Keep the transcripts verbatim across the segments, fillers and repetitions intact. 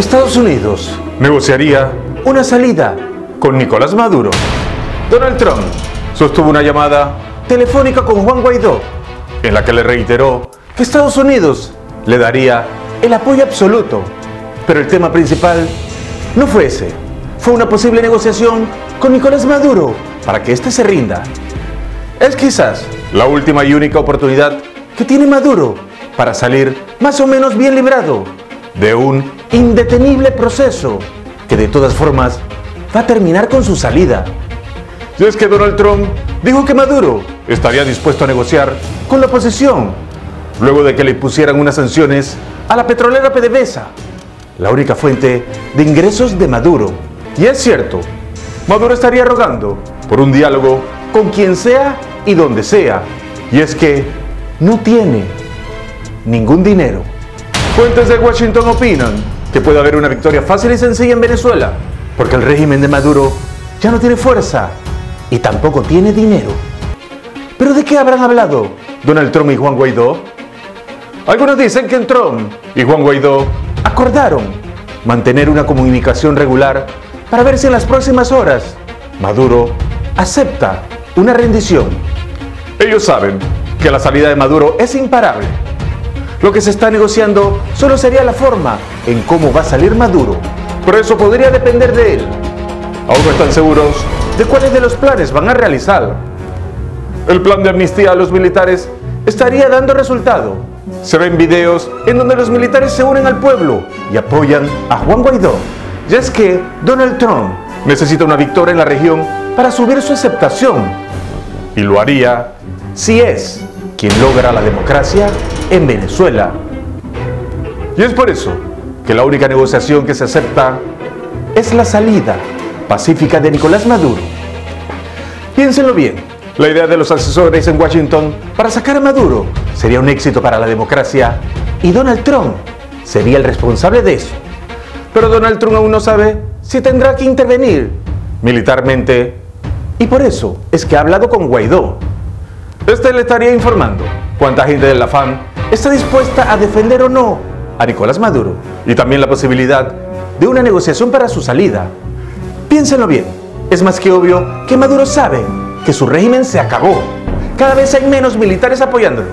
Estados Unidos negociaría una salida con Nicolás Maduro. Donald Trump sostuvo una llamada telefónica con Juan Guaidó, en la que le reiteró que Estados Unidos le daría el apoyo absoluto. Pero el tema principal no fue ese, fue una posible negociación con Nicolás Maduro para que éste se rinda. Es quizás la última y única oportunidad que tiene Maduro para salir más o menos bien librado de un indetenible proceso que de todas formas va a terminar con su salida. Y es que Donald Trump dijo que Maduro estaría dispuesto a negociar con la oposición luego de que le impusieran unas sanciones a la petrolera P D V S A, la única fuente de ingresos de Maduro. Y es cierto, Maduro estaría rogando por un diálogo con quien sea y donde sea. Y es que no tiene ningún dinero. Fuentes de Washington opinan que puede haber una victoria fácil y sencilla en Venezuela, porque el régimen de Maduro ya no tiene fuerza y tampoco tiene dinero. ¿Pero de qué habrán hablado Donald Trump y Juan Guaidó? Algunos dicen que Trump y Juan Guaidó acordaron mantener una comunicación regular para ver si en las próximas horas Maduro acepta una rendición. Ellos saben que la salida de Maduro es imparable. Lo que se está negociando solo sería la forma en cómo va a salir Maduro, pero eso podría depender de él. Aún no están seguros de cuáles de los planes van a realizar. El plan de amnistía a los militares estaría dando resultado. Se ven videos en donde los militares se unen al pueblo y apoyan a Juan Guaidó. Y es que Donald Trump necesita una victoria en la región para subir su aceptación. Y lo haría si es quien logra la democracia en Venezuela. Y es por eso que la única negociación que se acepta es la salida pacífica de Nicolás Maduro. Piénsenlo bien, la idea de los asesores en Washington para sacar a Maduro sería un éxito para la democracia y Donald Trump sería el responsable de eso. Pero Donald Trump aún no sabe si tendrá que intervenir militarmente y por eso es que ha hablado con Guaidó. Este le estaría informando cuánta gente de la FAN está dispuesta a defender o no a Nicolás Maduro y también la posibilidad de una negociación para su salida. Piénsenlo bien, es más que obvio que Maduro sabe que su régimen se acabó. Cada vez hay menos militares apoyándolo.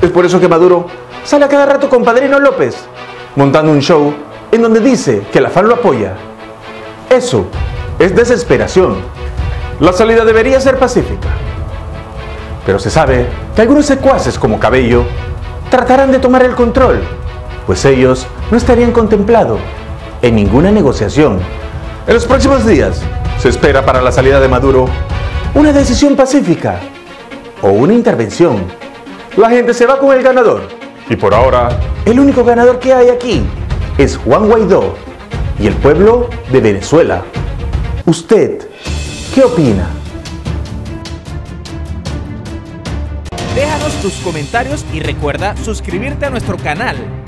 Es por eso que Maduro sale a cada rato con Padrino López, montando un show en donde dice que la FAN lo apoya. Eso es desesperación. La salida debería ser pacífica. Pero se sabe que algunos secuaces como Cabello tratarán de tomar el control, pues ellos no estarían contemplados en ninguna negociación. En los próximos días se espera para la salida de Maduro una decisión pacífica o una intervención. La gente se va con el ganador y por ahora el único ganador que hay aquí es Juan Guaidó y el pueblo de Venezuela. ¿Usted qué opina? Déjanos tus comentarios y recuerda suscribirte a nuestro canal.